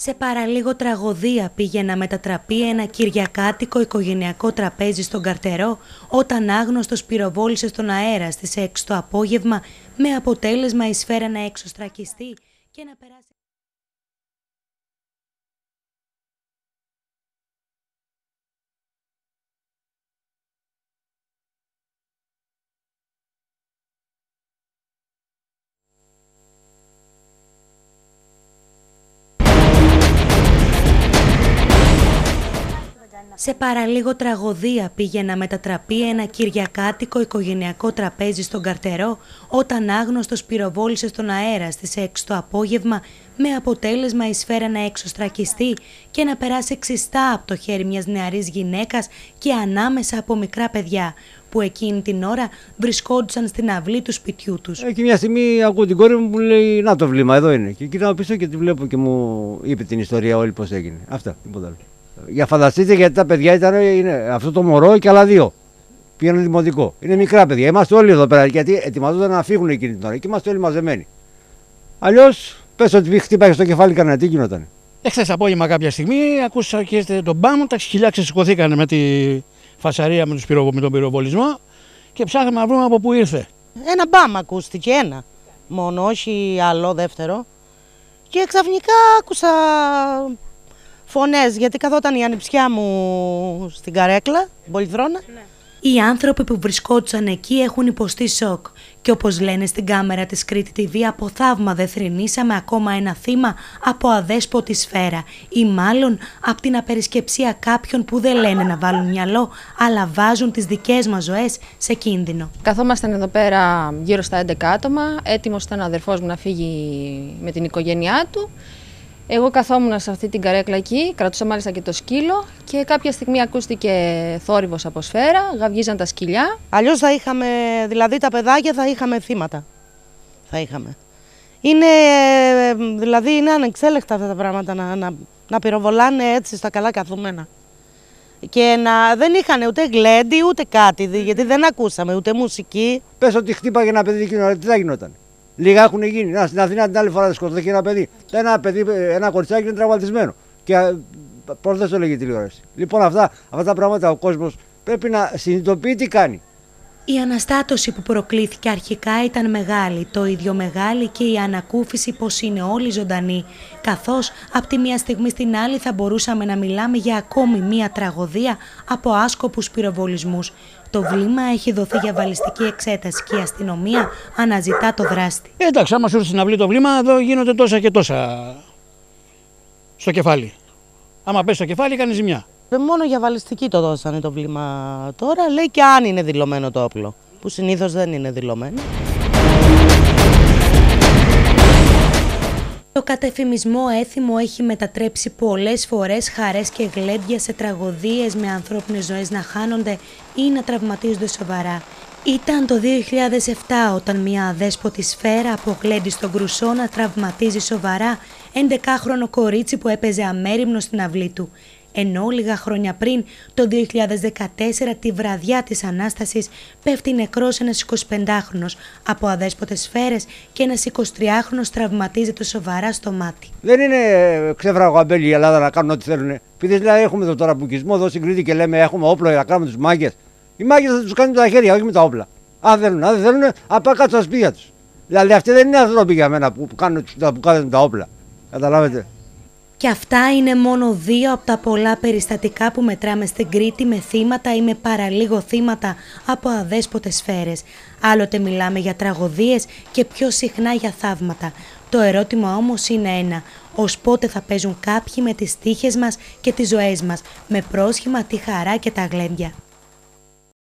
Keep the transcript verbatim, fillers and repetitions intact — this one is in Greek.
Σε παραλίγο τραγωδία πήγε να μετατραπεί ένα κυριακάτικο οικογενειακό τραπέζι στον Καρτερό, όταν άγνωστος πυροβόλησε στον αέρα στις έξι το απόγευμα, με αποτέλεσμα η σφαίρα να εξωστρακιστεί και να περάσει... Σε παραλίγο τραγωδία πήγε να μετατραπεί ένα κυριακάτικο οικογενειακό τραπέζι στον Καρτερό, όταν άγνωστος πυροβόλησε στον αέρα στις έξι το απόγευμα, με αποτέλεσμα η σφαίρα να εξωστρακιστεί και να περάσει ξιστά από το χέρι μιας νεαρής γυναίκας και ανάμεσα από μικρά παιδιά, που εκείνη την ώρα βρισκόντουσαν στην αυλή του σπιτιού τους. Εκεί μια στιγμή ακούω την κόρη μου που λέει «Να το βλήμα, εδώ είναι». Και κοιτάω πίσω και τη βλέπω και μου είπε την ιστορία όλη πώς έγινε. Αυτά, τίποτα άλλο. Για φανταστείτε, γιατί τα παιδιά ήταν, είναι, αυτό το μωρό και άλλα δύο. Πήγαιναν δημοτικό. Είναι μικρά παιδιά. Είμαστε όλοι εδώ πέρα γιατί ετοιμαζόταν να φύγουν εκείνη την ώρα και είμαστε όλοι μαζεμένοι. Αλλιώς, πες ότι χτύπαγε στο κεφάλι κανένα, τι γινόταν. Εχθές απόγευμα, κάποια στιγμή, ακούσα και τον μπάμ, τα χιλιά ξεσηκωθήκανε με τη φασαρία, με, τους πυρο, με τον πυροβολισμό και ψάχναμε να βρούμε από πού ήρθε. Ένα μπάμ ακούστηκε, ένα μόνο, όχι άλλο, δεύτερο. Και ξαφνικά άκουσα φωνές, γιατί καθόταν η ανιψιά μου στην καρέκλα, την πολυθρόνα. Ναι. Οι άνθρωποι που βρισκόντουσαν εκεί έχουν υποστεί σοκ. Και όπως λένε στην κάμερα της Crete τι βι, από θαύμα δεν θρηνήσαμε ακόμα ένα θύμα από αδέσποτη σφαίρα. Ή μάλλον από την απερισκεψία κάποιων που δεν λένε να βάλουν μυαλό, αλλά βάζουν τις δικές μας ζωές σε κίνδυνο. Καθόμασταν εδώ πέρα γύρω στα έντεκα άτομα. Έτοιμος ήταν ο αδερφός μου να φύγει με την οικογένειά του. Εγώ καθόμουν σε αυτή την καρέκλα εκεί, κρατούσα μάλιστα και το σκύλο και κάποια στιγμή ακούστηκε θόρυβος από σφαίρα, γαυγίζαν τα σκυλιά. Αλλιώς θα είχαμε, δηλαδή τα παιδάκια θα είχαμε θύματα, θα είχαμε. Είναι, δηλαδή είναι ανεξέλεκτα αυτά τα πράγματα να, να, να πυροβολάνε έτσι στα καλά καθούμενα. Και να, δεν είχαν ούτε γλέντι ούτε κάτι, γιατί δεν ακούσαμε ούτε μουσική. Πες ότι χτύπαγε ένα παιδί κοινότητα, τι θα γινόταν. Λίγα έχουν γίνει. Να, στην Αθήνα την άλλη φορά σκοτώθηκε ένα παιδί. Ένα, παιδί, ένα κοριτσάκι είναι τραυματισμένο. Και πώς δεν το λέγει η τηλεόραση. Λοιπόν, αυτά, αυτά τα πράγματα ο κόσμος πρέπει να συνειδητοποιεί τι κάνει. Η αναστάτωση που προκλήθηκε αρχικά ήταν μεγάλη, το ίδιο μεγάλη και η ανακούφιση πως είναι όλοι ζωντανοί, καθώς από τη μία στιγμή στην άλλη θα μπορούσαμε να μιλάμε για ακόμη μία τραγωδία από άσκοπους πυροβολισμούς. Το βλήμα έχει δοθεί για βαλιστική εξέταση και η αστυνομία αναζητά το δράστη. Εντάξει, άμα σου έρθει στην αυλή το βλήμα, εδώ γίνονται τόσα και τόσα στο κεφάλι. Άμα πέσει στο κεφάλι, κάνει ζημιά. Μόνο για βαλιστική το δώσανε το βλήμα τώρα, λέει, και αν είναι δηλωμένο το όπλο, που συνήθως δεν είναι δηλωμένο. Το κατεφημισμό έθιμο έχει μετατρέψει πολλές φορές χαρές και γλέντια σε τραγωδίες με ανθρώπινες ζωές να χάνονται ή να τραυματίζονται σοβαρά. Ήταν το δύο χιλιάδες επτά όταν μια αδέσποτη σφαίρα από γλέντι στον Κρουσόνα τραυματίζει σοβαρά ενδεκάχρονο κορίτσι που έπαιζε αμέριμνο στην αυλή του. Ενώ λίγα χρόνια πριν, το δύο χιλιάδες δεκατέσσερα, τη βραδιά της Ανάστασης, πέφτει νεκρός ένας εικοσιπεντάχρονος από αδέσποτες σφαίρες και ένας εικοσιτριάχρονος τραυματίζεται σοβαρά στο μάτι. Δεν είναι ξέφραγο αμπέλι η Ελλάδα να κάνουν ό,τι θέλουν. Επειδή δηλαδή, έχουμε εδώ τώρα πουτισμό, εδώ στην Κρήτη και λέμε έχουμε όπλο για να κάνουμε τους μάγκες. Οι μάγκες θα τους κάνουν τα χέρια, όχι με τα όπλα. Αν θέλουν, αν δεν θέλουν, απά κάτω στα σπίτια τους. Δηλαδή αυτοί δεν είναι άνθρωποι για μένα που κάνουν τα όπλα. Καταλάβετε. Και αυτά είναι μόνο δύο από τα πολλά περιστατικά που μετράμε στην Κρήτη με θύματα ή με παραλίγο θύματα από αδέσποτες σφαίρες. Άλλοτε μιλάμε για τραγωδίες και πιο συχνά για θαύματα. Το ερώτημα όμως είναι ένα. Ως πότε θα παίζουν κάποιοι με τις τύχες μας και τις ζωές μας, με πρόσχημα τη χαρά και τα γλέντια.